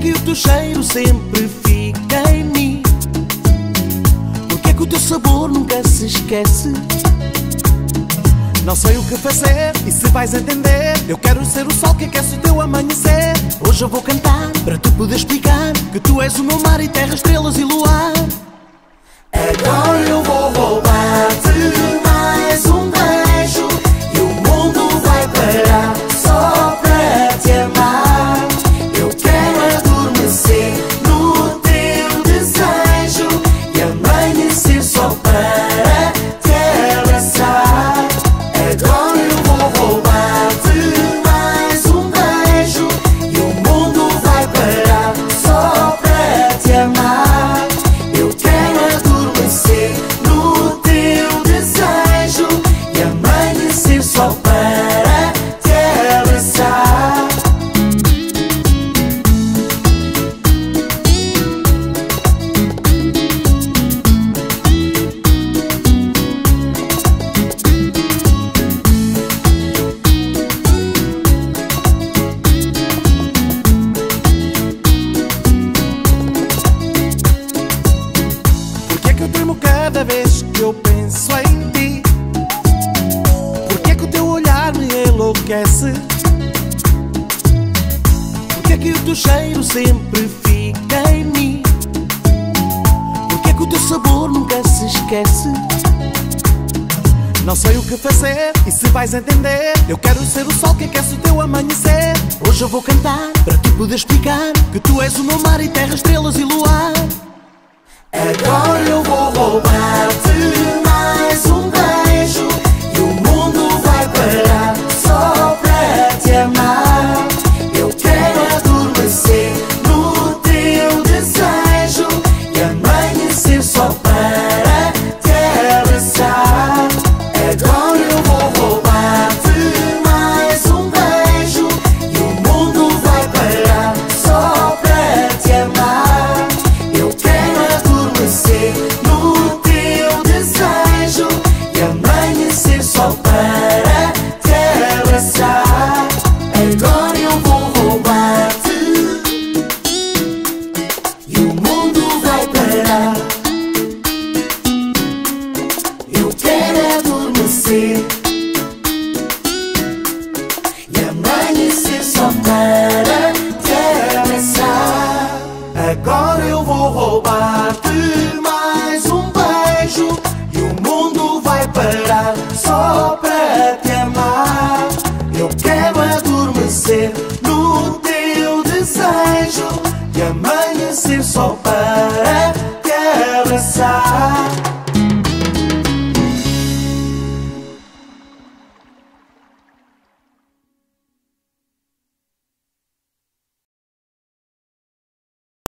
que o teu cheiro sempre fica em mim? Porque é que o teu sabor nunca se esquece? Não sei o que fazer e se vais entender. Eu quero ser o sol que aquece o teu amanhecer. Hoje eu vou cantar para tu poder explicar que tu és o meu mar e terra, estrelas e luar. Agora eu vou roubar-te mais um beijo e o mundo vai parar só para te amar. Eu quero adormecer no teu desejo e amanhecer só para te abraçar. Agora eu vou roubar-te mais um beijo e o mundo vai parar só para te amar. Eu quero adormecer no teu desejo e amanhecer só para te abraçar. Cada vez que eu penso em ti, porque é que o teu olhar me enlouquece? Porque é que o teu cheiro sempre fica em mim? Porque é que o teu sabor nunca se esquece? Não sei o que fazer e se vais entender. Eu quero ser o sol que aquece o teu amanhecer. Hoje eu vou cantar para tu poder explicar que tu és o meu mar e terra, estrelas e luar. Agora eu vou roubar-te mais um beijo e o mundo vai parar só para te amar. Eu quero adormecer no teu desejo e amanhecer só para te abraçar. Agora eu vou roubar-te mais um beijo e o mundo vai parar só para te amar. Eu quero no teu desejo e amanhecer só para te abraçar. Agora eu vou roubar-te e o mundo vai parar. Eu quero adormecer e amanhecer só para te abraçar. Agora eu vou roubar-te só para te amar. Eu quero adormecer no teu desejo e amanhecer só para te abraçar.